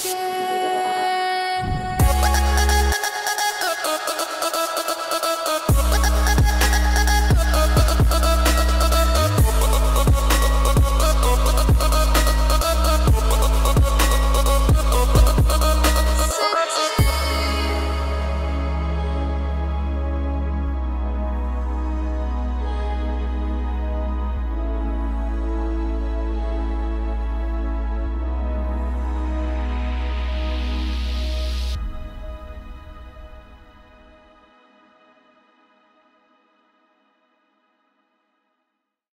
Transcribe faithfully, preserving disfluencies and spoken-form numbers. Çok